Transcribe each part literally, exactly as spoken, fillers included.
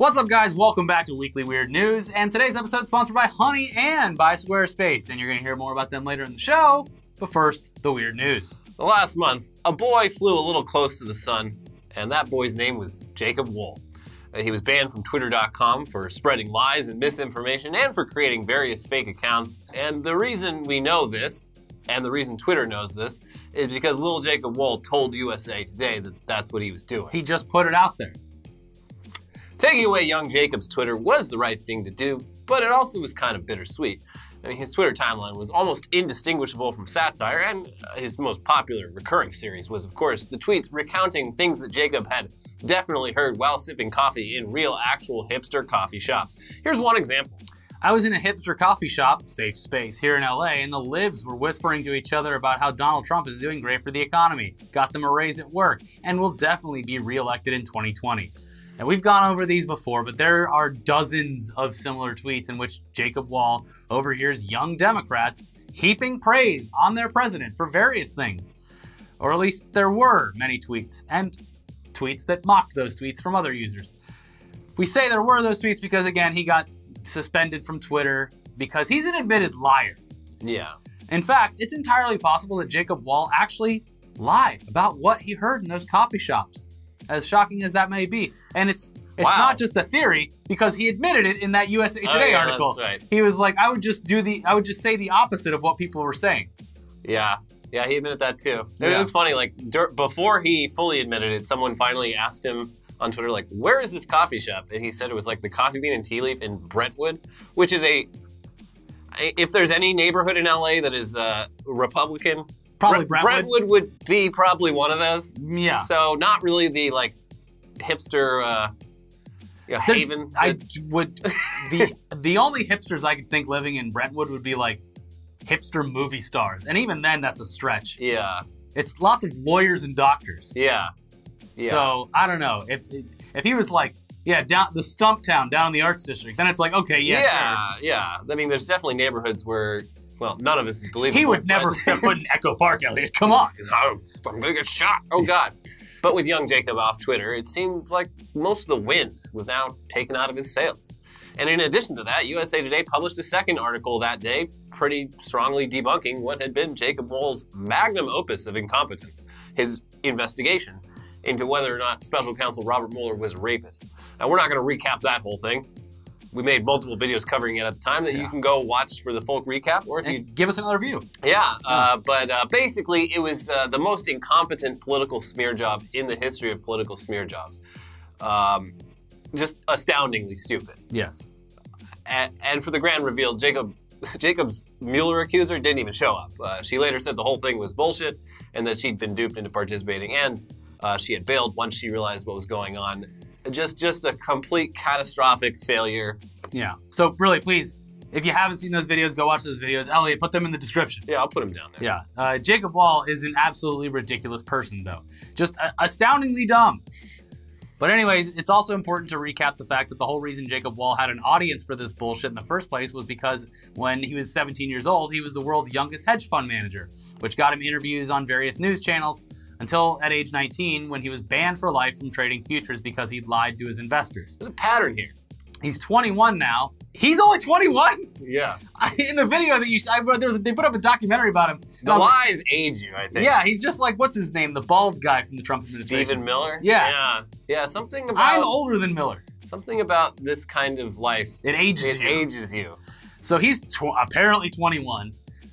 What's up, guys? Welcome back to Weekly Weird News, and today's episode is sponsored by Honey and by Squarespace, and you're going to hear more about them later in the show, but first, the weird news. The last month, a boy flew a little close to the sun, and that boy's name was Jacob Wohl. He was banned from Twitter dot com for spreading lies and misinformation and for creating various fake accounts. And the reason we know this, and the reason Twitter knows this, is because little Jacob Wohl told U S A Today that that's what he was doing. He just put it out there. Taking away young Jacob's Twitter was the right thing to do, but it also was kind of bittersweet. I mean, his Twitter timeline was almost indistinguishable from satire, and his most popular recurring series was, of course, the tweets recounting things that Jacob had definitely heard while sipping coffee in real, actual hipster coffee shops. Here's one example. I was in a hipster coffee shop, safe space, here in L A, and the libs were whispering to each other about how Donald Trump is doing great for the economy, got them a raise at work, and will definitely be reelected in twenty twenty. And we've gone over these before, but there are dozens of similar tweets in which Jacob Wohl overhears young Democrats heaping praise on their president for various things. Or at least there were many tweets, and tweets that mocked those tweets from other users. We say there were those tweets because, again, he got suspended from Twitter because he's an admitted liar. Yeah. In fact, it's entirely possible that Jacob Wohl actually lied about what he heard in those coffee shops. As shocking as that may be. And it's it's wow. not just a theory, because he admitted it in that U S A Today oh, yeah, article. That's right. He was like, I would just do the I would just say the opposite of what people were saying. Yeah. Yeah, he admitted that too. Yeah. It was funny, like dur before he fully admitted it, someone finally asked him on Twitter, like, where is this coffee shop? And he said it was like the Coffee Bean and Tea Leaf in Brentwood, which is a if there's any neighborhood in L A that is uh Republican. Probably Brentwood. Brentwood would be probably one of those. Yeah. So not really the like hipster uh, you know, haven. I would the the only hipsters I could think living in Brentwood would be like hipster movie stars, and even then that's a stretch. Yeah. It's lots of lawyers and doctors. Yeah. Yeah. So I don't know if if he was like. Yeah, down the Stump Town, down in the Arts District. Then it's like, okay, yeah, yeah, sure. Yeah. I mean, there's definitely neighborhoods where, well, none of us is believable. He would never step foot in Echo Park, Elliot. Come on. I'm gonna get shot. Oh God. But with young Jacob off Twitter, it seemed like most of the wind was now taken out of his sails. And in addition to that, U S A Today published a second article that day, pretty strongly debunking what had been Jacob Wohl's magnum opus of incompetence, his investigation into whether or not special counsel Robert Mueller was a rapist. Now, we're not gonna recap that whole thing. We made multiple videos covering it at the time that yeah. you can go watch for the full recap, or if and you give us another view. Yeah, uh, but uh, basically it was uh, the most incompetent political smear job in the history of political smear jobs. Um, just astoundingly stupid. Yes. And, and for the grand reveal, Jacob, Jacob's Mueller accuser didn't even show up. Uh, she later said the whole thing was bullshit and that she'd been duped into participating, and uh, she had bailed once she realized what was going on. Just just a complete catastrophic failure. Yeah. So really, please, if you haven't seen those videos, go watch those videos. Elliot, put them in the description. Yeah, I'll put them down there. Yeah. Uh, Jacob Wohl is an absolutely ridiculous person, though. Just astoundingly dumb. But anyways, it's also important to recap the fact that the whole reason Jacob Wohl had an audience for this bullshit in the first place was because when he was seventeen years old, he was the world's youngest hedge fund manager, which got him interviews on various news channels, until at age nineteen, when he was banned for life from trading futures because he'd lied to his investors. There's a pattern here. He's twenty-one now. He's only twenty-one? Yeah. I, in the video that you, I, there was, they put up a documentary about him. The lies like, age you, I think. Yeah, he's just like, what's his name? The bald guy from the Trump administration. Stephen Miller? Yeah. Yeah, yeah, something about- I'm older than Miller. Something about this kind of life. It ages it you. It ages you. So he's tw apparently twenty-one.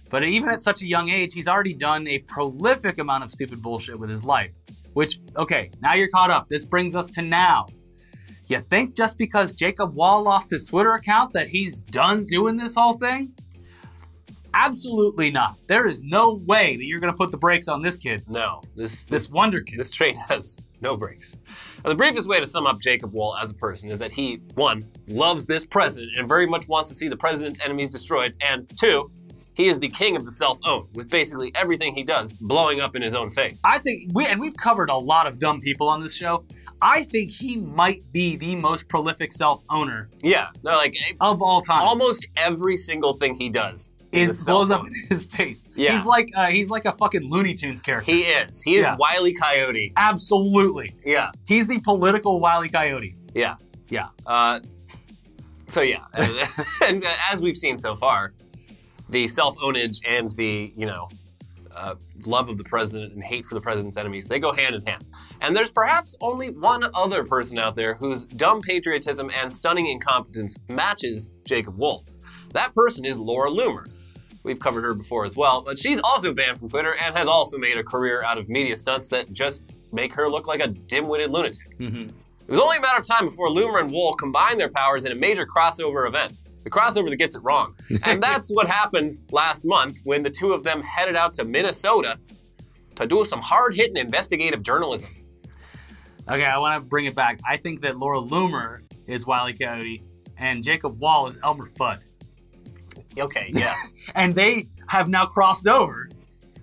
But even at such a young age, he's already done a prolific amount of stupid bullshit with his life. Which, okay, now you're caught up. This brings us to now. You think just because Jacob Wohl lost his Twitter account that he's done doing this whole thing? Absolutely not. There is no way that you're going to put the brakes on this kid. No. This, this, this wonder kid. This train has no brakes. Now, the briefest way to sum up Jacob Wohl as a person is that he, one, loves this president and very much wants to see the president's enemies destroyed, and two, he is the king of the self-own, with basically everything he does blowing up in his own face. I think, we, and we've covered a lot of dumb people on this show, I think he might be the most prolific self-owner yeah, no, like, of all time. Almost every single thing he does is, is blows up in his face. Yeah. He's like uh, he's like a fucking Looney Tunes character. He is. He is yeah. Wile E. Coyote. Absolutely. Yeah. He's the political Wile E. Coyote. Yeah. Yeah. Uh, so yeah, and as we've seen so far, the self-ownage and the, you know, uh, love of the president and hate for the president's enemies, they go hand in hand. And there's perhaps only one other person out there whose dumb patriotism and stunning incompetence matches Jacob Wohl's. That person is Laura Loomer. We've covered her before as well, but she's also banned from Twitter and has also made a career out of media stunts that just make her look like a dim-witted lunatic. Mm-hmm. It was only a matter of time before Loomer and Wohl combined their powers in a major crossover event. The crossover that gets it wrong. And that's what happened last month when the two of them headed out to Minnesota to do some hard-hitting investigative journalism. Okay, I want to bring it back. I think that Laura Loomer is Wile E. Coyote and Jacob Wohl is Elmer Fudd. Okay, yeah. And they have now crossed over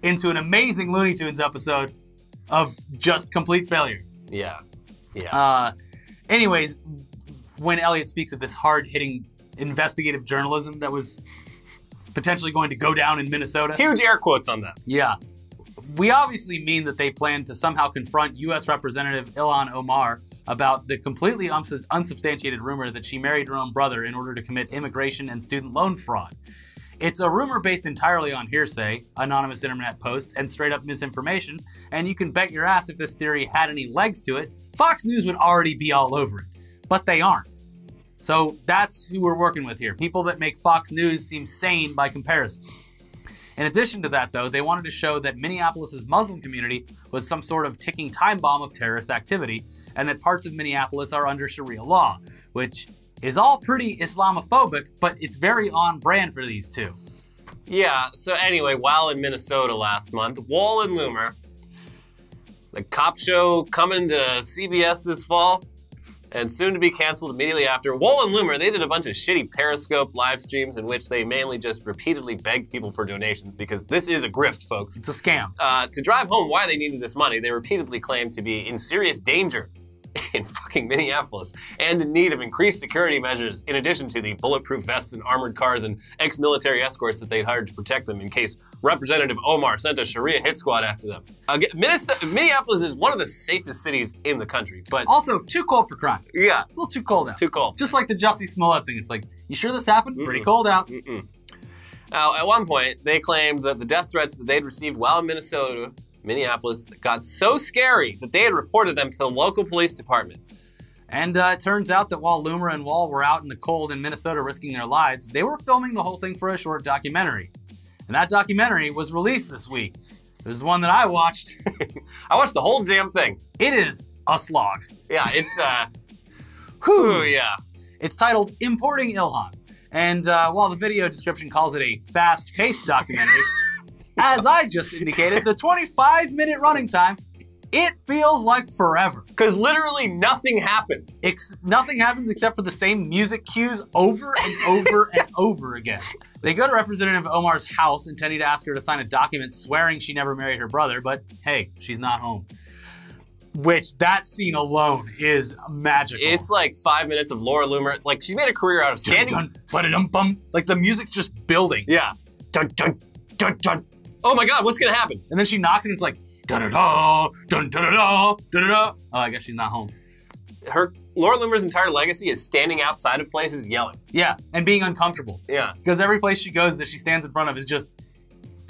into an amazing Looney Tunes episode of just complete failure. Yeah, yeah. Uh, anyways, when Elliot speaks of this hard-hitting investigative journalism that was potentially going to go down in Minnesota. Huge air quotes on that. Yeah. We obviously mean that they plan to somehow confront U S Representative Ilhan Omar about the completely uns unsubstantiated rumor that she married her own brother in order to commit immigration and student loan fraud. It's a rumor based entirely on hearsay, anonymous internet posts, and straight up misinformation, and you can bet your ass if this theory had any legs to it, Fox News would already be all over it. But they aren't. So that's who we're working with here, people that make Fox News seem sane by comparison. In addition to that, though, they wanted to show that Minneapolis's Muslim community was some sort of ticking time bomb of terrorist activity, and that parts of Minneapolis are under Sharia law, which is all pretty Islamophobic, but it's very on brand for these two. Yeah, so anyway, while in Minnesota last month, Wohl and Loomer, the cop show coming to C B S this fall, and soon to be canceled immediately after. Wohl and Loomer, they did a bunch of shitty Periscope live streams in which they mainly just repeatedly begged people for donations because this is a grift, folks. It's a scam. Uh, to drive home why they needed this money, they repeatedly claimed to be in serious danger in fucking Minneapolis and in need of increased security measures in addition to the bulletproof vests and armored cars and ex-military escorts that they hired to protect them in case Representative Omar sent a Sharia hit squad after them. Uh, Minnesota, Minneapolis is one of the safest cities in the country, but... Also, too cold for crime. Yeah. A little too cold out. Too cold. Just like the Jussie Smollett thing. It's like, you sure this happened? Mm-mm. Pretty cold out. Mm-mm. Now, at one point, they claimed that the death threats that they'd received while in Minnesota Minneapolis got so scary that they had reported them to the local police department. And uh, it turns out that while Loomer and Wohl were out in the cold in Minnesota risking their lives, they were filming the whole thing for a short documentary. And that documentary was released this week. It was the one that I watched. I watched the whole damn thing. It is a slog. Yeah, it's, uh, whew, yeah. It's titled Importing Ilhan. And uh, while the video description calls it a fast-paced documentary, as I just indicated, the twenty-five minute running time, it feels like forever. Because literally nothing happens. Ex nothing happens except for the same music cues over and over and over again. They go to Representative Omar's house intending to ask her to sign a document swearing she never married her brother, but hey, she's not home. Which, that scene alone is magical. It's like five minutes of Laura Loomer. Like, she's made a career out of standing. Dun, dun, dun, bum. Like, the music's just building. Yeah. Dun, dun, dun, dun. Oh my God, what's gonna happen? And then she knocks and it's like, da-da-da, dun-da-da-da, da-da-da. Oh, I guess she's not home. Her, Laura Loomer's entire legacy is standing outside of places yelling. Yeah, and being uncomfortable. Yeah. Because every place she goes that she stands in front of is just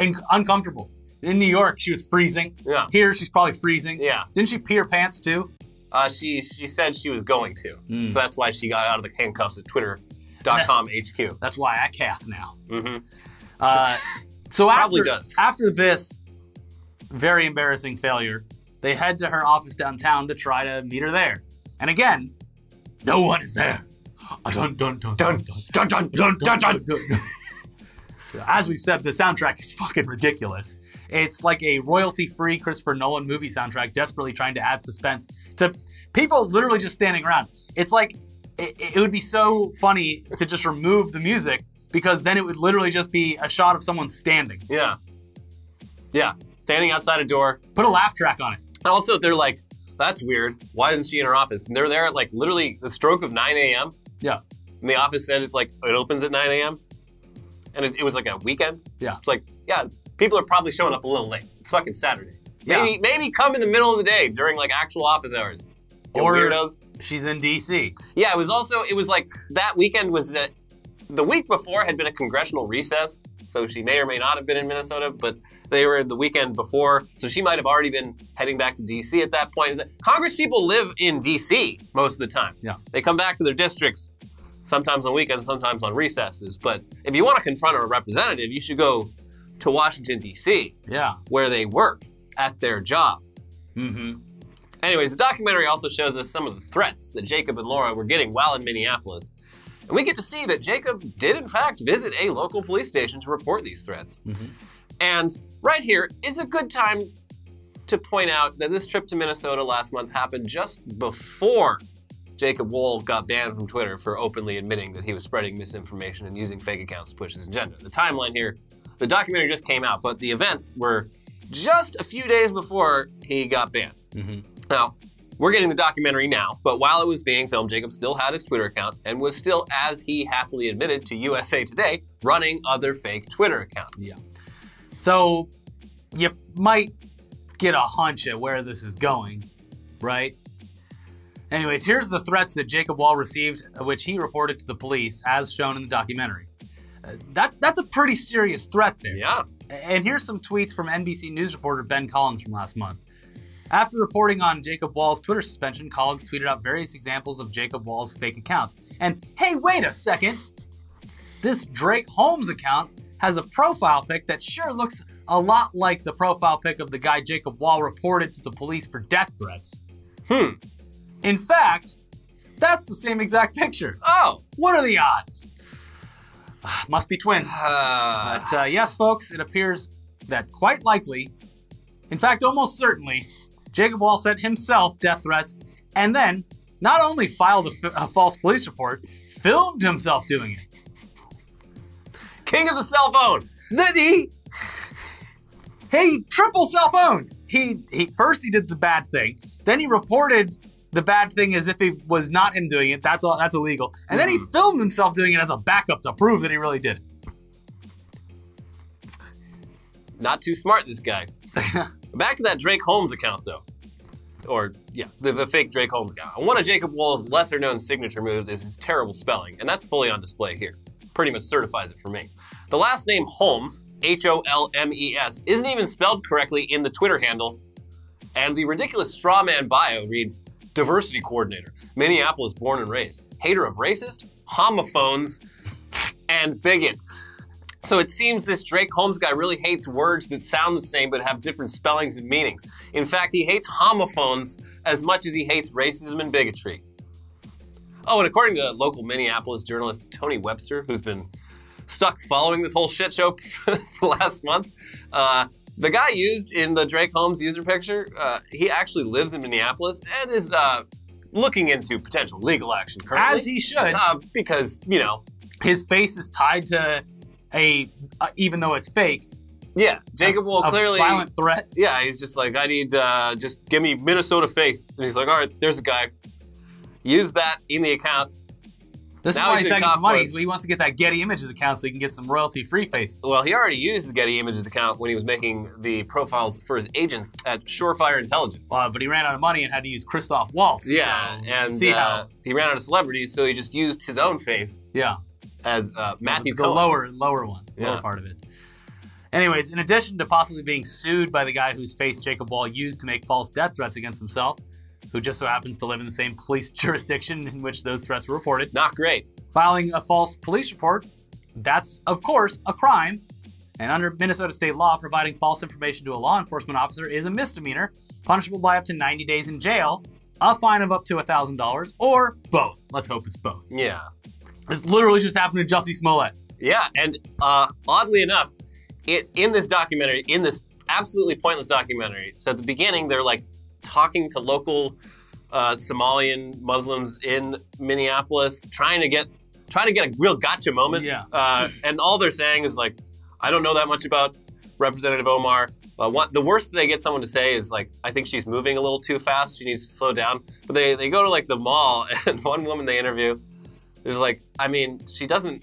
in, uncomfortable. In New York, she was freezing. Yeah. Here, she's probably freezing. Yeah. Didn't she pee her pants too? Uh, she, she said she was going to. Mm. So that's why she got out of the handcuffs at Twitter dot com H Q. That's why I calf now. Mm-hmm. Uh, So after, does. after this very embarrassing failure, they head to her office downtown to try to meet her there. And again, no one is there. Dun dun dun dun dun dun dun dun. As we've said, the soundtrack is fucking ridiculous. It's like a royalty-free Christopher Nolan movie soundtrack desperately trying to add suspense to people literally just standing around. It's like, it, it would be so funny to just remove the music, because then it would literally just be a shot of someone standing. Yeah. Yeah. Standing outside a door. Put a laugh track on it. Also, they're like, that's weird. Why isn't she in her office? And they're there at like literally the stroke of nine A M Yeah. And the office said it's like, it opens at nine A M And it, it was like a weekend. Yeah. It's like, yeah, people are probably showing up a little late. It's fucking Saturday. Yeah. Maybe, maybe come in the middle of the day during like actual office hours. Or, weirdos. She's in D C. Yeah, it was also, it was like, that weekend was that the week before had been a congressional recess, so she may or may not have been in Minnesota, but they were the weekend before, so she might have already been heading back to D C at that point. Congress people live in D C most of the time. Yeah. They come back to their districts, sometimes on weekends, sometimes on recesses, but if you want to confront a representative, you should go to Washington, D C, yeah, where they work at their job. Mm-hmm. Anyways, the documentary also shows us some of the threats that Jacob and Laura were getting while in Minneapolis. And we get to see that Jacob did, in fact, visit a local police station to report these threats. Mm-hmm. And right here is a good time to point out that this trip to Minnesota last month happened just before Jacob Wohl got banned from Twitter for openly admitting that he was spreading misinformation and using fake accounts to push his agenda. The timeline here, the documentary just came out, but the events were just a few days before he got banned. Mm-hmm. Now, we're getting the documentary now, but while it was being filmed, Jacob still had his Twitter account and was still, as he happily admitted to U S A Today, running other fake Twitter accounts. Yeah. So you might get a hunch at where this is going, right? Anyways, here's the threats that Jacob Wohl received, which he reported to the police, as shown in the documentary. Uh, that, that's a pretty serious threat there. Yeah. And here's some tweets from N B C News reporter Ben Collins from last month. After reporting on Jacob Wohl's Twitter suspension, Collins tweeted out various examples of Jacob Wohl's fake accounts. And hey, wait a second. This Drake Holmes account has a profile pic that sure looks a lot like the profile pic of the guy Jacob Wohl reported to the police for death threats. Hmm. In fact, that's the same exact picture. Oh, what are the odds? Must be twins. Uh... But uh, yes, folks, it appears that quite likely, in fact, almost certainly, Jacob Wohl sent himself death threats and then not only filed a, f a false police report, filmed himself doing it. King of the cell phone. Then he, he triple cell phone. He, he, first he did the bad thing. Then he reported the bad thing as if he was not him doing it. That's all, that's illegal. And then he filmed himself doing it as a backup to prove that he really did it. Not too smart, this guy. Back to that Drake Holmes account, though. Or, yeah, the, the fake Drake Holmes guy. One of Jacob Wohl's lesser-known signature moves is his terrible spelling, and that's fully on display here. Pretty much certifies it for me. The last name Holmes, H O L M E S, isn't even spelled correctly in the Twitter handle, and the ridiculous strawman bio reads, diversity coordinator, Minneapolis born and raised, hater of racist, homophones, and bigots. So it seems this Drake Holmes guy really hates words that sound the same but have different spellings and meanings. In fact, he hates homophones as much as he hates racism and bigotry. Oh, and according to local Minneapolis journalist Tony Webster, who's been stuck following this whole shit show for the last month, uh, the guy used in the Drake Holmes user picture, uh, he actually lives in Minneapolis and is uh, looking into potential legal action currently. As he should. Uh, because, you know, his face is tied to A, uh, even though it's fake. Yeah, Jacob Wohl clearly. Violent threat. Yeah, he's just like, I need, uh, just give me Minnesota face. And he's like, all right, there's a guy. Use that in the account. This now is why he's begging for money. It. He wants to get that Getty Images account so he can get some royalty-free faces. Well, he already used his Getty Images account when he was making the profiles for his agents at Surefire Intelligence. Uh, but he ran out of money and had to use Christoph Waltz. Yeah, so and see uh, how he ran out of celebrities, so he just used his own face. Yeah. As uh, Matthew Cohen. The lower, lower one, yeah. Lower part of it. Anyways, in addition to possibly being sued by the guy whose face Jacob Wohl used to make false death threats against himself, who just so happens to live in the same police jurisdiction in which those threats were reported. Not great. Filing a false police report, that's, of course, a crime. And under Minnesota state law, providing false information to a law enforcement officer is a misdemeanor, punishable by up to ninety days in jail, a fine of up to one thousand dollars, or both. Let's hope it's both. Yeah. This literally just happened to Jussie Smollett. Yeah, and uh, oddly enough, it in this documentary, in this absolutely pointless documentary, so at the beginning they're like talking to local uh, Somalian Muslims in Minneapolis, trying to get trying to get a real gotcha moment. Yeah. Uh, and all they're saying is like, I don't know that much about Representative Omar. Uh, what, the worst that they get someone to say is like, I think she's moving a little too fast. She needs to slow down. But they they go to like the mall, and one woman they interview. There's like, I mean, she doesn't,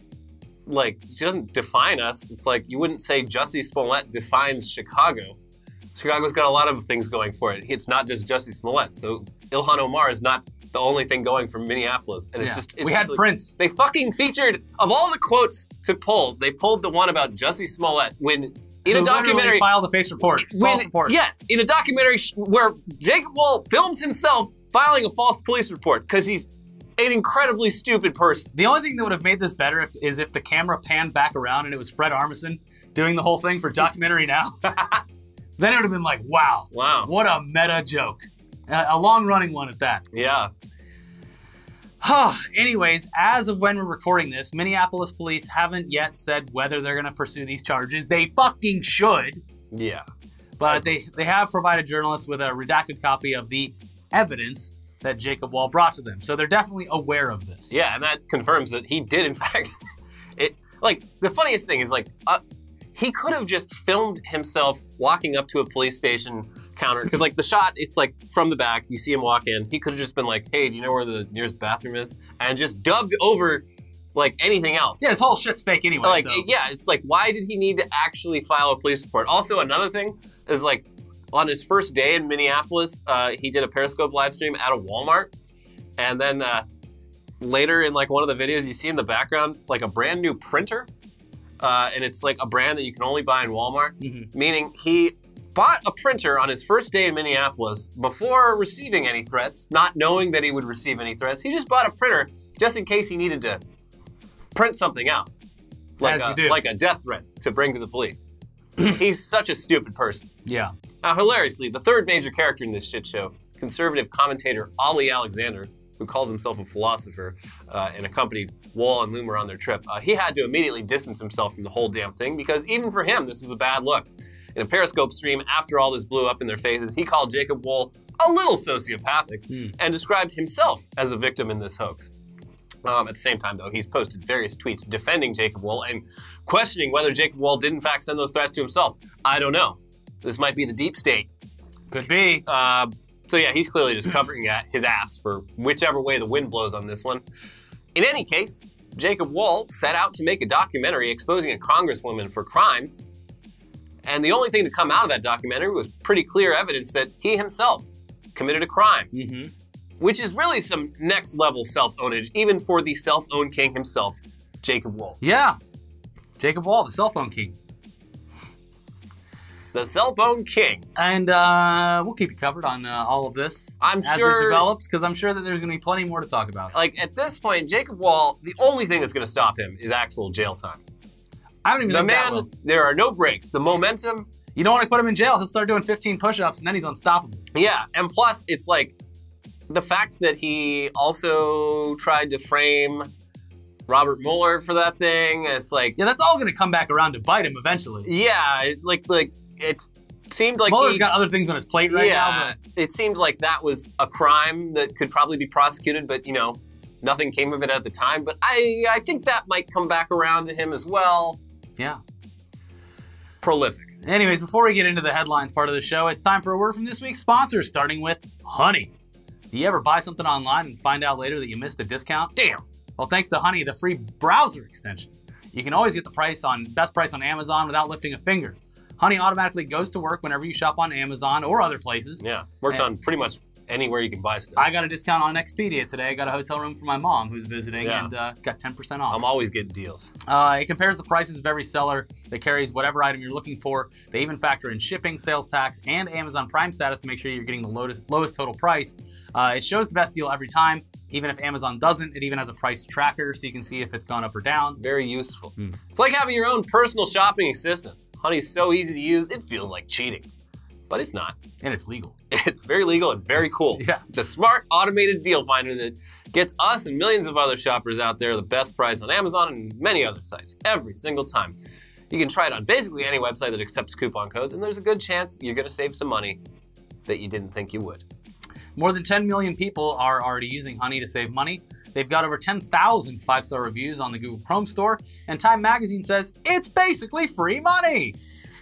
like, she doesn't define us. It's like, you wouldn't say Jussie Smollett defines Chicago. Chicago's got a lot of things going for it. It's not just Jussie Smollett. So Ilhan Omar is not the only thing going from Minneapolis. And it's yeah. just- it's We just had like, Prince. They fucking featured, of all the quotes to pull, they pulled the one about Jussie Smollett when- In Who a documentary, filed a face report. When, false report. Yes, in a documentary sh where Jacob Wohl films himself filing a false police report because he's an incredibly stupid person. The only thing that would have made this better if, is if the camera panned back around and it was Fred Armisen doing the whole thing for Documentary Now. Then it would have been like, wow, wow, what a meta joke, a, a long-running one at that. Yeah. Anyways, as of when we're recording this, Minneapolis police haven't yet said whether they're going to pursue these charges. They fucking should. Yeah. But they, they have provided journalists with a redacted copy of the evidence that Jacob Wohl brought to them. So they're definitely aware of this. Yeah, and that confirms that he did, in fact. it. Like, the funniest thing is, like, uh, he could have just filmed himself walking up to a police station counter, because like the shot, it's like from the back, you see him walk in. He could have just been like, hey, do you know where the nearest bathroom is? And just dubbed over like anything else. Yeah, his whole shit's fake anyway. Like, so. Yeah, it's like, why did he need to actually file a police report? Also, another thing is like on his first day in Minneapolis, uh, he did a Periscope live stream at a Walmart. And then uh, later in like one of the videos, you see in the background, like a brand new printer. Uh, and it's like a brand that you can only buy in Walmart, mm-hmm. meaning he bought a printer on his first day in Minneapolis before receiving any threats, not knowing that he would receive any threats. He just bought a printer just in case he needed to print something out, like, As a, you do. like a death threat to bring to the police. He's such a stupid person. Yeah. Now, hilariously, the third major character in this shit show, conservative commentator Ollie Alexander, who calls himself a philosopher uh, and accompanied Wohl and Loomer on their trip, uh, he had to immediately distance himself from the whole damn thing because even for him, this was a bad look. In a Periscope stream, after all this blew up in their faces, he called Jacob Wohl a little sociopathic mm. and described himself as a victim in this hoax. Um, at the same time, though, he's posted various tweets defending Jacob Wohl and questioning whether Jacob Wohl did, in fact, send those threats to himself. I don't know. This might be the deep state. Could be. Uh, so, yeah, he's clearly just covering his ass for whichever way the wind blows on this one. In any case, Jacob Wohl set out to make a documentary exposing a congresswoman for crimes. And the only thing to come out of that documentary was pretty clear evidence that he himself committed a crime, mm-hmm. which is really some next level self-ownage, even for the self-owned king himself, Jacob Wohl. Yeah, Jacob Wohl, the cell phone king. The cell phone king. And uh, we'll keep you covered on uh, all of this I'm as sure, it develops, because I'm sure that there's going to be plenty more to talk about. Like, at this point, Jacob Wohl, the only thing that's going to stop him is actual jail time. I don't even know. The man, there are no breaks. The momentum. You don't want to put him in jail. He'll start doing fifteen push-ups and then he's unstoppable. Yeah. And plus, it's like the fact that he also tried to frame Robert Mueller for that thing. It's like. Yeah, that's all going to come back around to bite him eventually. Yeah. It, like, like it seemed like. Mueller's he, got other things on his plate right yeah, now. But it seemed like that was a crime that could probably be prosecuted, but, you know, nothing came of it at the time. But I, I think that might come back around to him as well. Yeah. Prolific. Anyways, before we get into the headlines part of the show, it's time for a word from this week's sponsor, starting with Honey. Do you ever buy something online and find out later that you missed a discount? Damn. Well, thanks to Honey, the free browser extension, you can always get the price on best price on Amazon without lifting a finger. Honey automatically goes to work whenever you shop on Amazon or other places. Yeah, works and on pretty much anywhere you can buy stuff. I got a discount on Expedia today. I got a hotel room for my mom who's visiting, yeah. and uh, it's got ten percent off. I'm always getting deals. Uh, it compares the prices of every seller that carries whatever item you're looking for. They even factor in shipping, sales tax, and Amazon Prime status to make sure you're getting the lowest, lowest total price. Uh, it shows the best deal every time. Even if Amazon doesn't, it even has a price tracker so you can see if it's gone up or down. Very useful. Mm. It's like having your own personal shopping assistant. Honey's so easy to use, it feels like cheating. But it's not. And it's legal. It's very legal and very cool. Yeah. It's a smart, automated deal finder that gets us and millions of other shoppers out there the best price on Amazon and many other sites every single time. You can try it on basically any website that accepts coupon codes, and there's a good chance you're going to save some money that you didn't think you would. More than ten million people are already using Honey to save money. They've got over ten thousand five-star reviews on the Google Chrome store, and Time Magazine says it's basically free money.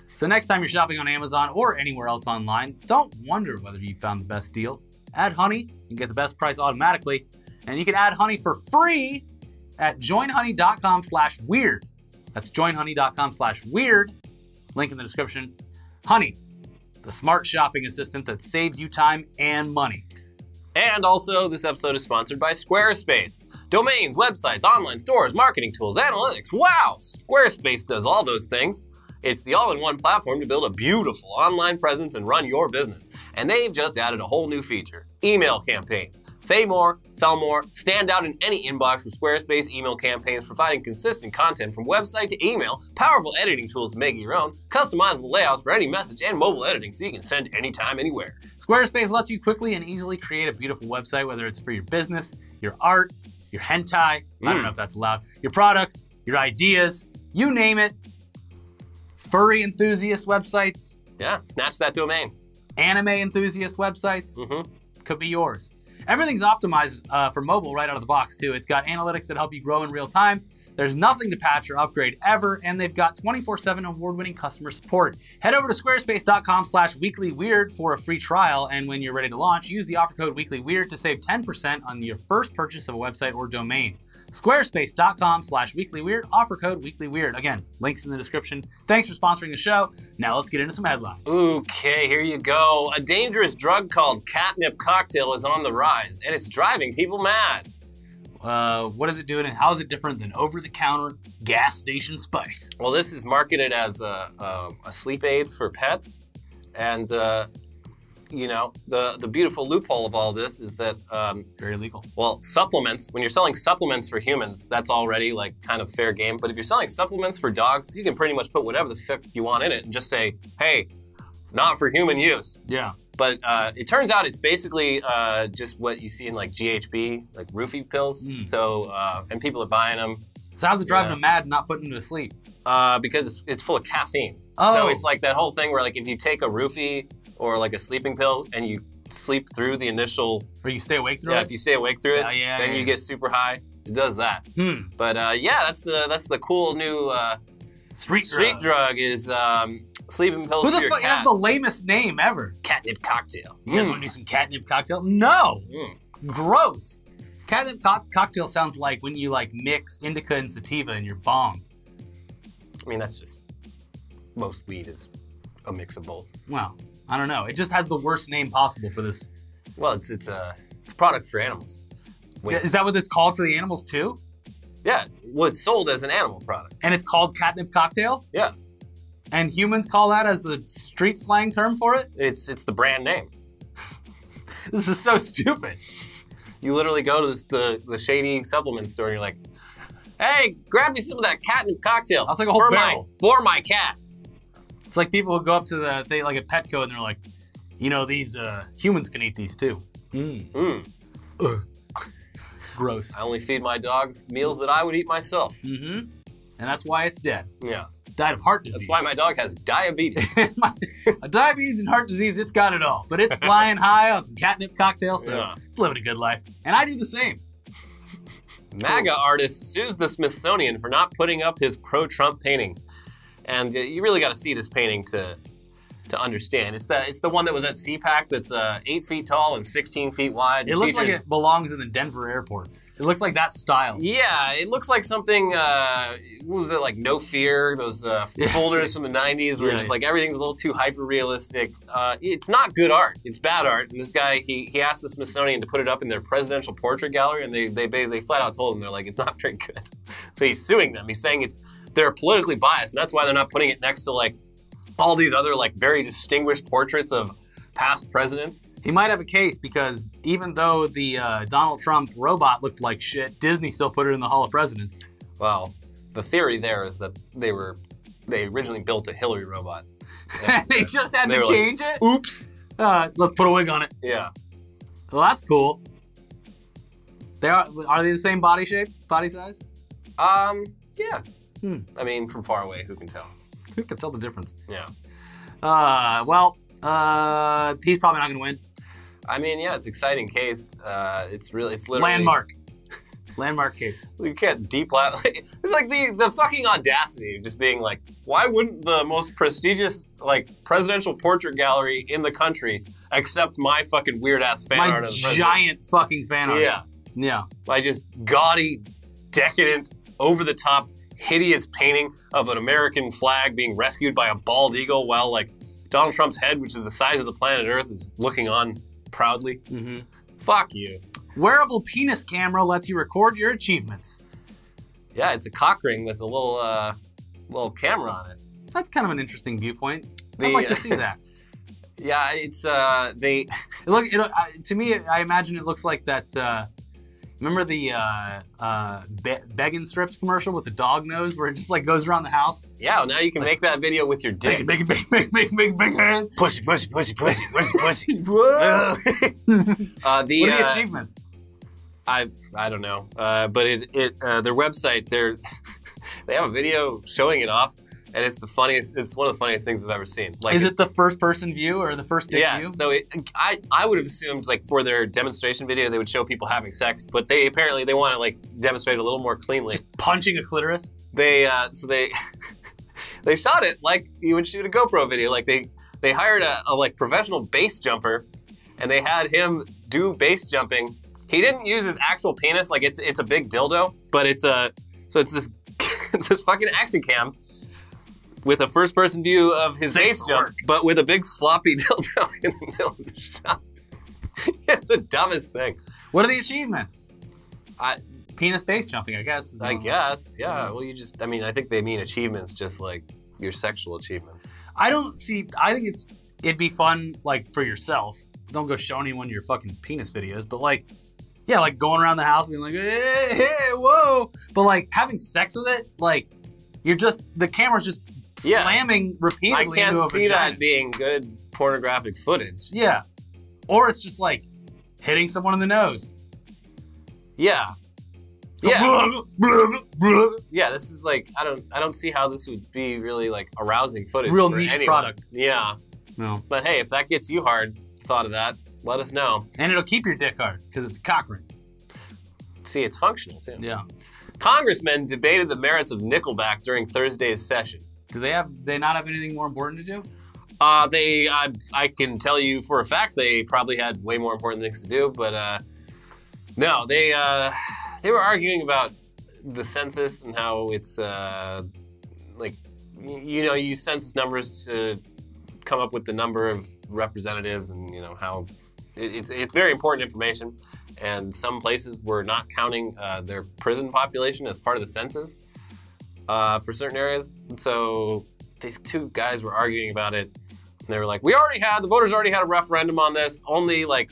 So next time you're shopping on Amazon or anywhere else online, don't wonder whether you found the best deal. Add Honey, you get the best price automatically, and you can add Honey for free at join honey dot com slash weird. That's join honey dot com slash weird. Link in the description. Honey, the smart shopping assistant that saves you time and money. And also, this episode is sponsored by Squarespace. Domains, websites, online stores, marketing tools, analytics. Wow! Squarespace does all those things. It's the all-in-one platform to build a beautiful online presence and run your business. And they've just added a whole new feature, email campaigns. Say more, sell more, stand out in any inbox with Squarespace email campaigns, providing consistent content from website to email, powerful editing tools to make your own, customizable layouts for any message, and mobile editing so you can send anytime, anywhere. Squarespace lets you quickly and easily create a beautiful website, whether it's for your business, your art, your hentai, I don't mm. know if that's allowed, your products, your ideas, you name it. Furry enthusiast websites. Yeah, snatch that domain. Anime enthusiast websites. Mm-hmm. Could be yours. Everything's optimized uh, for mobile right out of the box, too. It's got analytics that help you grow in real time. There's nothing to patch or upgrade ever, and they've got twenty-four seven award-winning customer support. Head over to squarespace.com slash weeklyweird for a free trial, and when you're ready to launch, use the offer code weeklyweird to save ten percent on your first purchase of a website or domain. Squarespace.com slash weeklyweird, offer code weeklyweird. Again, links in the description. Thanks for sponsoring the show. Now let's get into some headlines. Okay, here you go. A dangerous drug called catnip cocktail is on the rise, and it's driving people mad. Uh, what does it do, and how is it different than over-the-counter gas station spice? Well, this is marketed as a, a, a sleep aid for pets, and uh, you know, the the beautiful loophole of all this is that um, very legal. Well, supplements. When you're selling supplements for humans, that's already like kind of fair game. But if you're selling supplements for dogs, you can pretty much put whatever the fuck you want in it and just say, "Hey, not for human use." Yeah. But uh, it turns out it's basically uh, just what you see in like G H B, like roofie pills. Mm. So, uh, and people are buying them. So how's it driving yeah. them mad and not putting them to sleep? Uh, because it's, it's full of caffeine. Oh. So it's like that whole thing where like if you take a roofie or like a sleeping pill and you sleep through the initial. Or you stay awake through yeah, it? Yeah, if you stay awake through it, yeah, yeah, then yeah. you get super high. It does that. Hmm. But uh, yeah, that's the, that's the cool new uh, street, street drug. drug is, um, sleeping pills. Who the fuck? That's the lamest name ever. Catnip cocktail. You guys mm. want to do some catnip cocktail? No. Mm. Gross. Catnip co cocktail sounds like when you like mix indica and sativa in your bong. I mean, that's just most weed is a mix of both. Well, I don't know. It just has the worst name possible for this. Well, it's it's a uh, it's a product for animals. Wait. Is that what it's called for the animals too? Yeah. Well, it's sold as an animal product. And it's called catnip cocktail? Yeah. And humans call that as the street slang term for it? It's it's the brand name. This is so stupid. You literally go to this, the, the shady supplement store and you're like, hey, grab me some of that catnip cocktail. That's like a whole for my, for my cat. It's like people who go up to the thing like a Petco and they're like, you know, these uh, humans can eat these too. Mm. Mm. Ugh. Gross. I only feed my dog meals that I would eat myself. Mm-hmm. And that's why it's dead. Yeah. Died of heart disease. That's why my dog has diabetes. my, diabetes and heart disease, it's got it all. But it's flying high on some catnip cocktails, so yeah. it's living a good life. And I do the same. MAGA cool. artist sues the Smithsonian for not putting up his pro-Trump painting. And uh, you really got to see this painting to to understand. It's the, it's the one that was at C PAC that's uh, eight feet tall and sixteen feet wide. It looks features... like it belongs in the Denver airport. It looks like that style. Yeah, it looks like something, uh, what was it, like No Fear, those uh, folders from the nineties where yeah, just like everything's a little too hyper-realistic. Uh, it's not good art, it's bad art. And this guy, he he asked the Smithsonian to put it up in their presidential portrait gallery and they, they basically flat out told him, they're like, it's not very good. So he's suing them. He's saying it's, they're politically biased and that's why they're not putting it next to like all these other like very distinguished portraits of past presidents. He might have a case because even though the uh, Donald Trump robot looked like shit, Disney still put it in the Hall of Presidents. Well, the theory there is that they were, they originally built a Hillary robot. And, they uh, just had to change like, it? Oops. Uh, let's put a wig on it. Yeah. Well, that's cool. They are, are they the same body shape, body size? Um, yeah. Hmm. I mean, from far away, who can tell? Who can tell the difference? Yeah. Uh, well, uh, he's probably not going to win. I mean, yeah, it's an exciting case. Uh, it's really, it's literally landmark, landmark case. You can't deplatform. It's like the the fucking audacity of just being like, why wouldn't the most prestigious like presidential portrait gallery in the country accept my fucking weird ass fan my art of the president? Giant fucking fan art. Yeah, yeah. By just gaudy, decadent, over the top, hideous painting of an American flag being rescued by a bald eagle while like Donald Trump's head, which is the size of the planet Earth, is looking on proudly. Mm-hmm. Fuck you. Wearable penis camera lets you record your achievements. Yeah, it's a cock ring with a little uh, little camera on it. That's kind of an interesting viewpoint. The, I'd like to see that. Yeah, it's uh, they it look it, uh, to me. I imagine it looks like that. Uh, remember the uh, uh, be begging strips commercial with the dog nose, where it just like goes around the house. Yeah, well, now you can it's make like, that video with your dick. Make it, make it, make, make, make, make, make. Pussy, pussy, pussy, pussy, pussy, pussy. uh, the, what are the uh, achievements? I I don't know, uh, but it it uh, their website they're they have a video showing it off. And it's the funniest. It's one of the funniest things I've ever seen. Like, is it the first-person view or the first dick yeah, view? Yeah. So it, I, I would have assumed like for their demonstration video they would show people having sex, but they apparently they want to like demonstrate a little more cleanly. Just punching a clitoris. They uh, so they they shot it like you would shoot a GoPro video. Like they they hired a, a like professional base jumper, and they had him do base jumping. He didn't use his actual penis. Like it's it's a big dildo, but it's a so it's this it's this fucking action cam. With a first-person view of his base jump, but with a big floppy dildo in the middle of the shot. It's the dumbest thing. What are the achievements? I, Penis base jumping, I guess. I guess, yeah. Well, you just, I mean, I think they mean achievements, just like your sexual achievements. I don't see, I think it's, it'd be fun, like, for yourself. Don't go show anyone your fucking penis videos, but like, yeah, like going around the house and being like, hey, hey, whoa. But like, having sex with it, like, you're just, the camera's just, yeah. Slamming repeatedly. I can't see vagina. That being good pornographic footage. Yeah, or it's just like hitting someone in the nose. Yeah, yeah, yeah. This is like I don't I don't see how this would be really like arousing footage. Real for niche anyone. Product. Yeah. No. But hey, if that gets you hard, thought of that, let us know. And it'll keep your dick hard because it's a cock ring. See, it's functional too. Yeah. Congressmen debated the merits of Nickelback during Thursday's session. Do they have? They not have anything more important to do? Uh, they, I, I can tell you for a fact, they probably had way more important things to do. But uh, no, they uh, they were arguing about the census and how it's uh, like, you know, you use census numbers to come up with the number of representatives, and you know how it, it's it's very important information. And some places were not counting uh, their prison population as part of the census. Uh, for certain areas. And so these two guys were arguing about it. And they were like, we already had, the voters already had a referendum on this. Only like,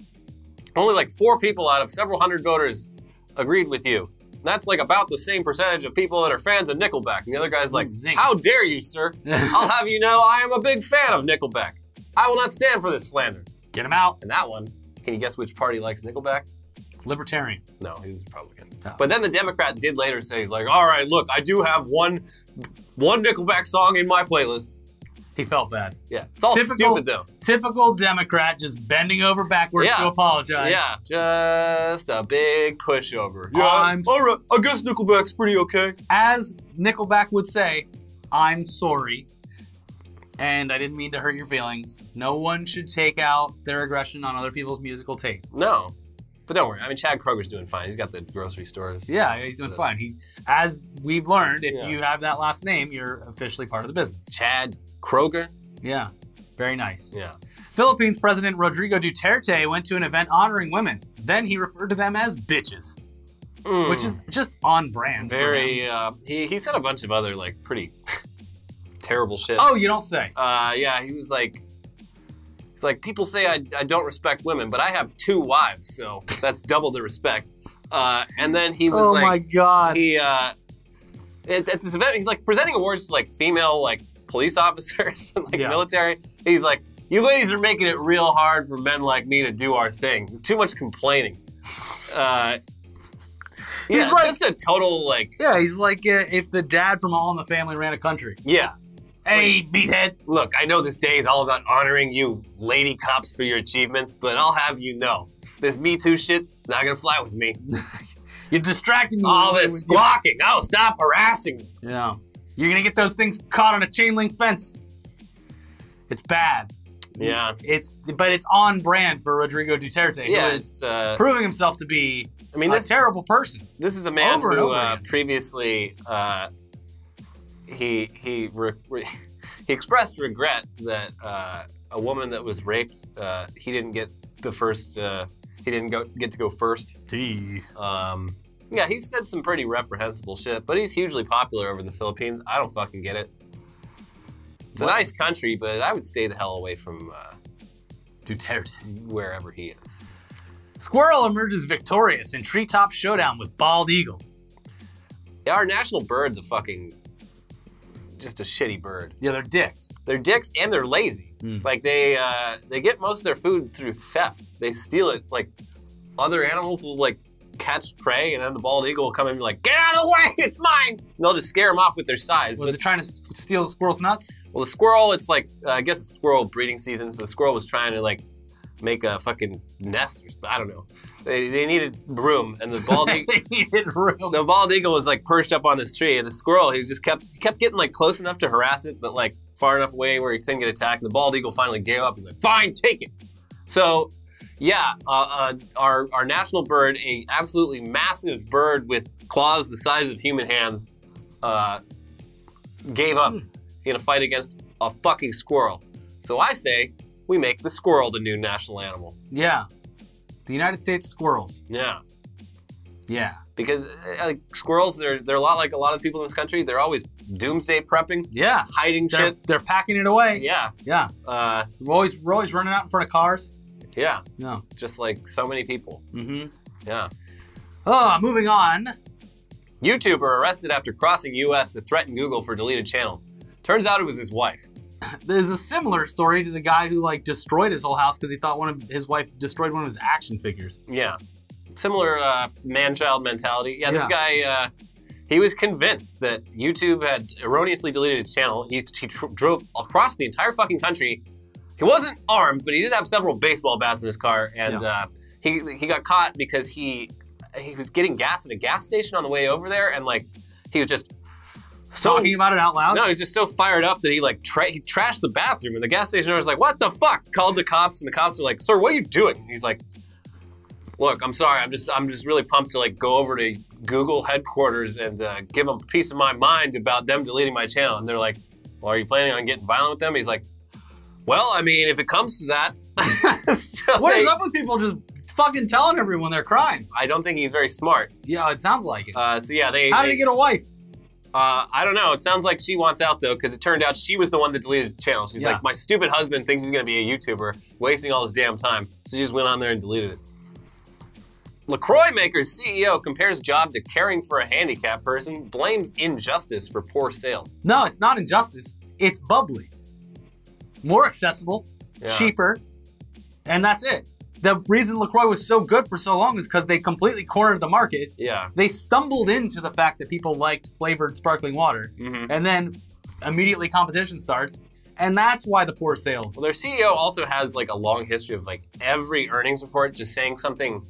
only like four people out of several hundred voters agreed with you. And that's like about the same percentage of people that are fans of Nickelback. And the other guy's like, Zing. How dare you, sir? I'll have you know I am a big fan of Nickelback. I will not stand for this slander. Get him out. And that one, can you guess which party likes Nickelback? Libertarian. No, he's Republican. Oh. But then the Democrat did later say, like, all right, look, I do have one one Nickelback song in my playlist. He felt bad. Yeah. It's all typical, stupid, though. Typical Democrat just bending over backwards yeah. to apologize. Yeah. Just a big pushover. Yeah, I'm all right, I guess Nickelback's pretty okay. As Nickelback would say, I'm sorry, and I didn't mean to hurt your feelings. No one should take out their aggression on other people's musical tastes. No. But don't worry. I mean, Chad Kroger's doing fine. He's got the grocery stores. Yeah, he's doing so. Fine. He, as we've learned, if yeah. you have that last name, you're officially part of the business. Chad Kroger. Yeah, very nice. Yeah. Philippines President Rodrigo Duterte went to an event honoring women. Then he referred to them as bitches, mm. which is just on brand. Very. For uh, he he said a bunch of other like pretty terrible shit. Oh, you don't say. Uh, yeah, he was like. It's like, people say I, I don't respect women, but I have two wives, so that's double the respect. Uh, and then he was oh like... Oh my God. He, uh, at, at this event, he's like presenting awards to like female like police officers and like yeah. military. He's like, you ladies are making it real hard for men like me to do our thing. Too much complaining. Uh, yeah, he's like, just a total like... Yeah, he's like uh, if the dad from All in the Family ran a country. Yeah. Hey, meathead. Look, I know this day is all about honoring you lady cops for your achievements, but I'll have you know, this Me Too shit, not gonna fly with me. You're distracting me. All this squawking. Your... Oh, stop harassing me. Yeah. You're gonna get those things caught on a chain link fence. It's bad. Yeah. It's But it's on brand for Rodrigo Duterte, yeah, who is uh, proving himself to be I mean, a this, terrible person. This is a man over who uh, previously... Uh, He he re, re, he expressed regret that uh, a woman that was raped, uh, he didn't get the first. Uh, He didn't go, get to go first. T. Um, yeah, he said some pretty reprehensible shit, but he's hugely popular over in the Philippines. I don't fucking get it. It's what? A nice country, but I would stay the hell away from uh, Duterte, wherever he is. Squirrel emerges victorious in treetop showdown with bald eagle. Yeah, our national bird's a fucking, just a shitty bird. Yeah, they're dicks. They're dicks and they're lazy. Mm. Like they uh, they get most of their food through theft. They steal it. Like other animals will like catch prey and then the bald eagle will come in and be like, get out of the way, it's mine. And they'll just scare them off with their size. Was but, it trying to steal the squirrel's nuts? Well, the squirrel, it's like, uh, I guess it's squirrel breeding season. So the squirrel was trying to like make a fucking nest. I don't know. They, they needed room, and the bald eagle they needed room. The bald eagle was like perched up on this tree, and the squirrel he just kept he kept getting like close enough to harass it, but like far enough away where he couldn't get attacked. And the bald eagle finally gave up. He's like, "Fine, take it." So, yeah, uh, uh, our our national bird, a absolutely massive bird with claws the size of human hands, uh, gave up in a fight against a fucking squirrel. So I say, we make the squirrel the new national animal. Yeah. The United States squirrels. Yeah. Yeah. Because like squirrels, they're they're a lot like a lot of people in this country. They're always doomsday prepping. Yeah. Hiding they're, shit. They're packing it away. Yeah. Yeah. Uh, we're always we're always running out in front of cars. Yeah. No. Just like so many people. Mm-hmm. Yeah. Oh, moving on. YouTuber arrested after crossing U S to threaten Google for deleted channel. Turns out it was his wife. There's a similar story to the guy who like destroyed his whole house because he thought one of his wife destroyed one of his action figures. Yeah, similar uh, man-child mentality. Yeah, this yeah. guy, uh, he was convinced that YouTube had erroneously deleted his channel. He, he drove across the entire fucking country. He wasn't armed, but he did have several baseball bats in his car, and yeah. uh, he he got caught because he he was getting gas at a gas station on the way over there, and like he was just. So, talking about it out loud? No, he's just so fired up that he like tra he trashed the bathroom, and the gas station owner was like, "What the fuck?" Called the cops, and the cops were like, "Sir, what are you doing?" And he's like, "Look, I'm sorry. I'm just I'm just really pumped to like go over to Google headquarters and uh, give them a piece of my mind about them deleting my channel." And they're like, "Well, are you planning on getting violent with them?" He's like, "Well, I mean, if it comes to that." so what they, is up with people just fucking telling everyone their crimes? I don't think he's very smart. Yeah, it sounds like it. Uh, so yeah, they. How did they, he get a wife? Uh, I don't know. It sounds like she wants out, though, because it turned out she was the one that deleted the channel. She's yeah. like, my stupid husband thinks he's going to be a YouTuber, wasting all his damn time. So she just went on there and deleted it. LaCroix Maker's C E O compares job to caring for a handicapped person, blames injustice for poor sales. No, it's not injustice. It's bubbly. More accessible, yeah. cheaper, and that's it. The reason LaCroix was so good for so long is because they completely cornered the market. Yeah. They stumbled into the fact that people liked flavored sparkling water. Mm-hmm. And then immediately competition starts. And that's why the poor sales. Well, their C E O also has like a long history of like every earnings report just saying something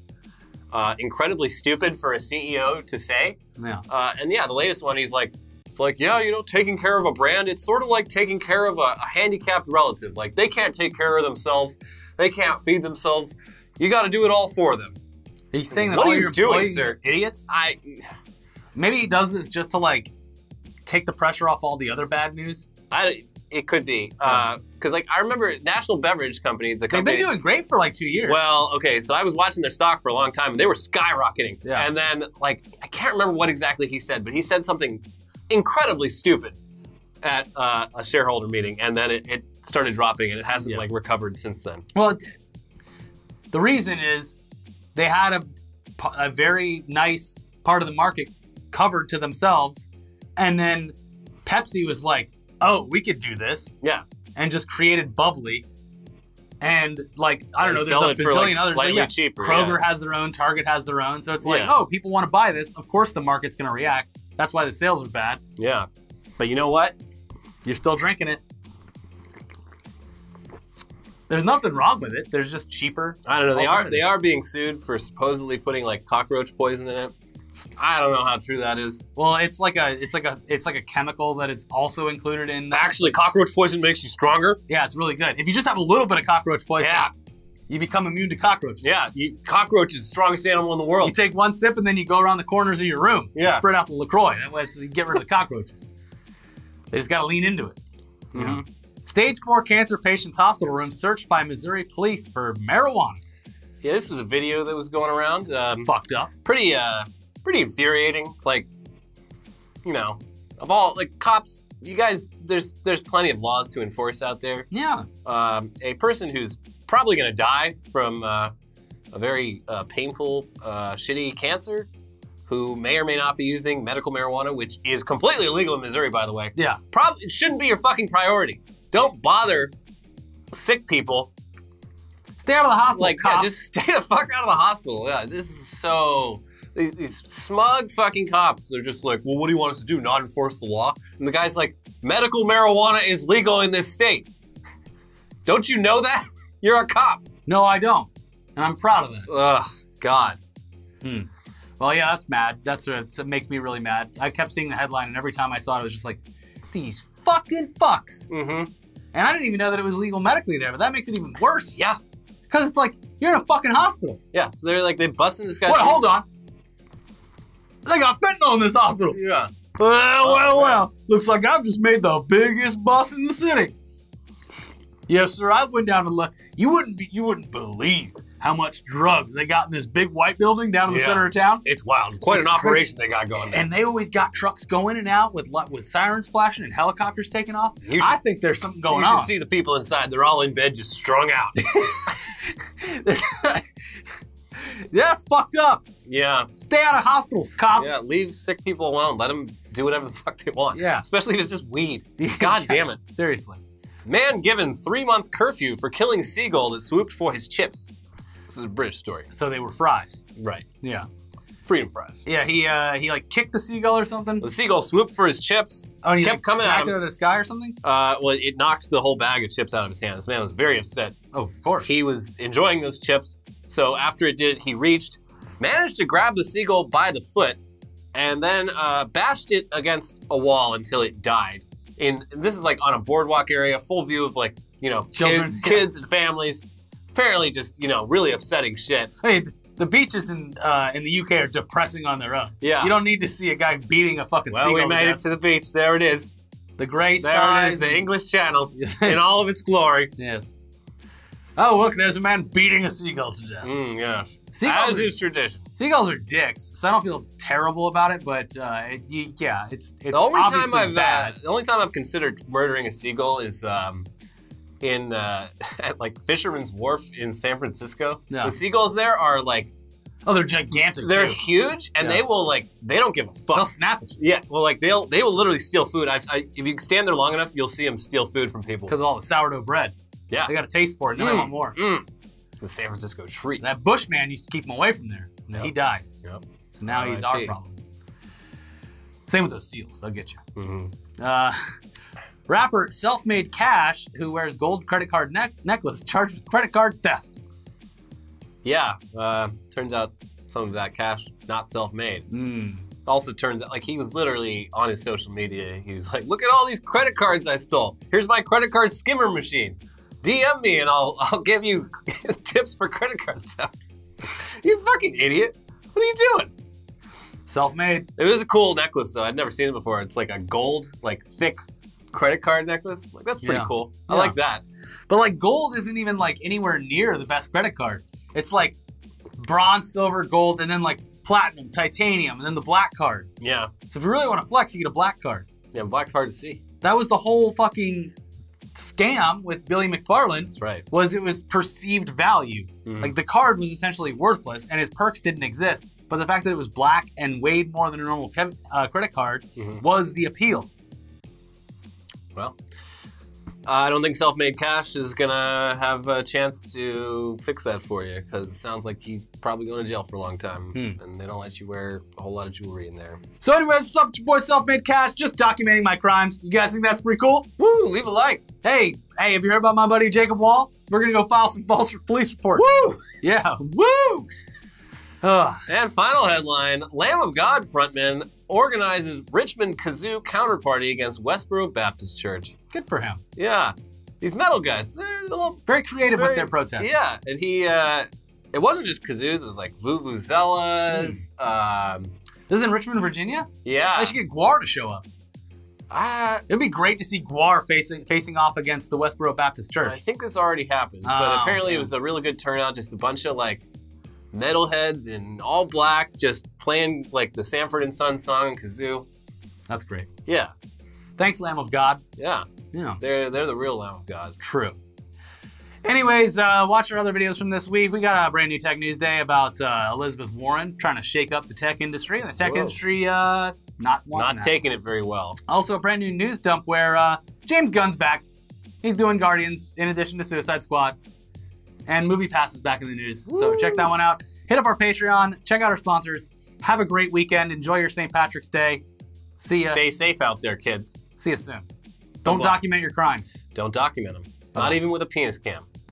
uh, incredibly stupid for a C E O to say. Yeah. Uh, and yeah, the latest one, he's like, it's like, yeah, you know, taking care of a brand, it's sort of like taking care of a, a handicapped relative. Like they can't take care of themselves. They can't feed themselves. You got to do it all for them. Are you saying that all your employees are idiots? I maybe he does this just to like take the pressure off all the other bad news. I it could be because uh, like I remember National Beverage Company. The company they've been doing great for like two years. Well, okay, so I was watching their stock for a long time. And they were skyrocketing, yeah. and then like I can't remember what exactly he said, but he said something incredibly stupid at uh, a shareholder meeting, and then it. it started dropping, and it hasn't yeah. like recovered since then. Well, it, the reason is they had a, a very nice part of the market covered to themselves, and then Pepsi was like, "Oh, we could do this," yeah, and just created bubbly, and like I don't and know, sell there's it a bazillion for like others slightly like, yeah, cheaper. Kroger yeah. has their own, Target has their own, so it's like, yeah. oh, people want to buy this. Of course, the market's going to react. That's why the sales are bad. Yeah, but you know what? You're still drinking it. There's nothing wrong with it. There's just cheaper. I don't know. They are they are being sued for supposedly putting like cockroach poison in it. I don't know how true that is. Well, it's like a it's like a it's like a chemical that is also included in. The Actually, cockroach poison makes you stronger. Yeah, it's really good. If you just have a little bit of cockroach poison, yeah. you become immune to cockroaches. Yeah, you, cockroach is the strongest animal in the world. You take one sip and then you go around the corners of your room. Yeah, spread out the LaCroix. That way, it's, you get rid of the cockroaches. They just got to lean into it. You mm-hmm. know. Stage four cancer patients' hospital room searched by Missouri police for marijuana. Yeah, this was a video that was going around. Um, Fucked up. Pretty, uh, pretty infuriating. It's like, you know, of all, like, cops, you guys, there's there's plenty of laws to enforce out there. Yeah. Um, a person who's probably going to die from uh, a very uh, painful, uh, shitty cancer, who may or may not be using medical marijuana, which is completely illegal in Missouri, by the way. Yeah. Probably, it shouldn't be your fucking priority. Don't bother sick people. Stay out of the hospital, like, cops. Yeah, just stay the fuck out of the hospital. Yeah, this is so... These smug fucking cops are just like, well, what do you want us to do, not enforce the law? And the guy's like, medical marijuana is legal in this state. Don't you know that? You're a cop. No, I don't. And I'm proud of that. Ugh, God. Hmm. Well, yeah, that's mad. That's what it makes me really mad. I kept seeing the headline, and every time I saw it, I was just like, these fucking fucks. Mm-hmm. And I didn't even know that it was legal medically there, but that makes it even worse. Yeah. Because it's like, you're in a fucking hospital. Yeah, so they're like, they busted this guy. What, hold on. They got fentanyl in this hospital. Yeah. Well, well, well. Looks like I've just made the biggest bust in the city. Yes, sir. I went down to the... You wouldn't be, you wouldn't believe how much drugs they got in this big white building down in the yeah. center of town. It's wild. Quite it's an operation crazy. They got going there. And they always got trucks going in and out with with sirens flashing and helicopters taking off. Should, I think there's something going on. You should on. see the people inside. They're all in bed just strung out. Yeah, it's fucked up. Yeah. Stay out of hospitals, cops. Yeah, leave sick people alone. Let them do whatever the fuck they want. Yeah. Especially if it's just weed. God damn it. Seriously. Man given three-month curfew for killing seagull that swooped for his chips. This is a British story. So they were fries. Right. Yeah. Freedom fries. Yeah, he, uh, he like, kicked the seagull or something. The seagull swooped for his chips. Oh, and he kept like, coming out of the sky or something? Uh, well, it knocked the whole bag of chips out of his hand. This man was very upset. Oh, of course. He was enjoying those chips. So after it did it, he reached, managed to grab the seagull by the foot, and then uh, bashed it against a wall until it died. And this is like on a boardwalk area, full view of like, you know, children, kid, kids and families. Apparently just, you know, really upsetting shit. Hey, the beaches in uh, in the U K are depressing on their own. Yeah. You don't need to see a guy beating a fucking well, seagull. Well, we made it to the beach. There it is. The gray skies. There it is, the English Channel in all of its glory. Yes. Oh, look, there's a man beating a seagull to death. Mm, yeah. Seagulls As are, is tradition. Seagulls are dicks, so I don't feel terrible about it, but uh, it, yeah, it's, it's the only obviously time I've, bad. Uh, the only time I've considered murdering a seagull is um, in, uh, at, like, Fisherman's Wharf in San Francisco. Yeah. The seagulls there are, like... Oh, they're gigantic, They're too. huge, and yeah. they will, like, they don't give a fuck. They'll snap at you. Yeah, well, like, they'll, they will literally steal food. I've, I, if you stand there long enough, you'll see them steal food from people. Because of all the sourdough bread. Yeah. They got a taste for it, now I mm. want more. Mm. The San Francisco treat. That Bushman used to keep him away from there. Yep. He died. Yep. So now he's our problem. Same with those seals. They'll get you. Mm-hmm. uh, rapper Self-Made Cash, who wears gold credit card ne necklace, charged with credit card theft. Yeah. Uh, turns out some of that cash, not self-made. Mm. Also turns out, like, he was literally on his social media. He was like, look at all these credit cards I stole. Here's my credit card skimmer machine. D M me and I'll I'll give you tips for credit card theft. You fucking idiot! What are you doing? Self-made. It was a cool necklace though. I'd never seen it before. It's like a gold, like thick credit card necklace. Like that's pretty yeah. cool. I yeah. like that. But like gold isn't even like anywhere near the best credit card. It's like bronze, silver, gold, and then like platinum, titanium, and then the black card. Yeah. So if you really want to flex, you get a black card. Yeah, black's hard to see. That was the whole fucking scam with Billy McFarland. That's right. Was it was perceived value. Mm-hmm. Like the card was essentially worthless and his perks didn't exist. But the fact that it was black and weighed more than a normal uh, credit card mm-hmm. was the appeal. Well, I don't think Self-Made Cash is gonna have a chance to fix that for you because it sounds like he's probably going to jail for a long time hmm. and they don't let you wear a whole lot of jewelry in there. So anyways, what's up? It's your boy Self-Made Cash, just documenting my crimes. You guys think that's pretty cool? Woo, leave a like. Hey, hey, have you heard about my buddy Jacob Wohl? We're gonna go file some false police reports. Woo! Yeah, woo! Uh. And final headline, Lamb of God frontman organizes Richmond kazoo counterparty against Westboro Baptist Church. Good for him. Yeah. These metal guys, they're a little... Very creative very, with their protests. Yeah. And he, uh, it wasn't just kazoos, it was like vuvuzelas. Mm. Um, this is in Richmond, Virginia? Yeah. They should get Gwar to show up. I, it'd be great to see Gwar facing facing off against the Westboro Baptist Church. I think this already happened, oh, but apparently yeah. it was a really good turnout. Just a bunch of like metalheads in all black, just playing like the Sanford and Son song and kazoo. That's great. Yeah. Thanks, Lamb of God. Yeah. Yeah. They're they're the real Lamb of God. True. Anyways, uh, watch our other videos from this week. We got a brand new Tech News Day about uh, Elizabeth Warren trying to shake up the tech industry, and the tech Whoa. industry uh, not wanting not taking it very well. Also, a brand new news dump where uh, James Gunn's back. He's doing Guardians in addition to Suicide Squad, and Movie Pass is back in the news. Woo. So check that one out. Hit up our Patreon. Check out our sponsors. Have a great weekend. Enjoy your Saint Patrick's Day. See ya. Stay safe out there, kids. See you soon. Don't, Don't document your crimes. Don't document them. Not even with a penis cam.